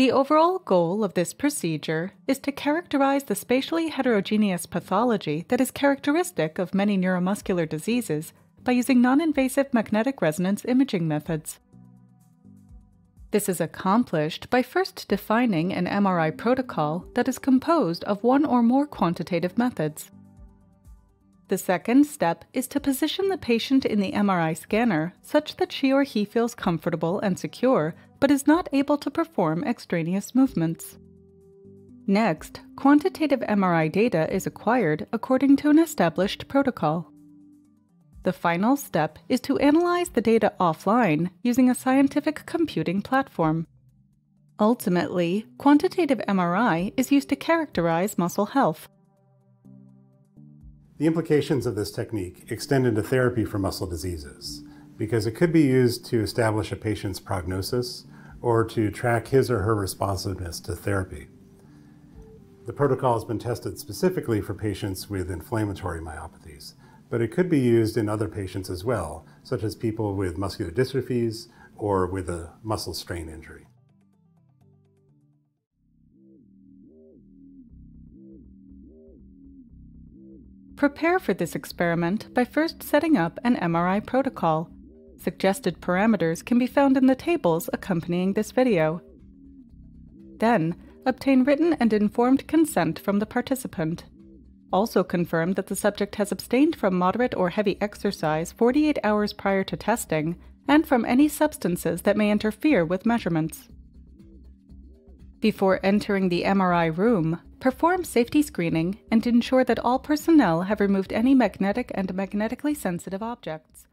The overall goal of this procedure is to characterize the spatially heterogeneous pathology that is characteristic of many neuromuscular diseases by using non-invasive magnetic resonance imaging methods. This is accomplished by first defining an MRI protocol that is composed of one or more quantitative methods. The second step is to position the patient in the MRI scanner such that she or he feels comfortable and secure, but is not able to perform extraneous movements. Next, quantitative MRI data is acquired according to an established protocol. The final step is to analyze the data offline using a scientific computing platform. Ultimately, quantitative MRI is used to characterize muscle health. The implications of this technique extend into therapy for muscle diseases because it could be used to establish a patient's prognosis or to track his or her responsiveness to therapy. The protocol has been tested specifically for patients with inflammatory myopathies, but it could be used in other patients as well, such as people with muscular dystrophies or with a muscle strain injury. Prepare for this experiment by first setting up an MRI protocol. Suggested parameters can be found in the tables accompanying this video. Then, obtain written and informed consent from the participant. Also confirm that the subject has abstained from moderate or heavy exercise 48 hours prior to testing and from any substances that may interfere with measurements. Before entering the MRI room, perform safety screening and ensure that all personnel have removed any magnetic and magnetically sensitive objects.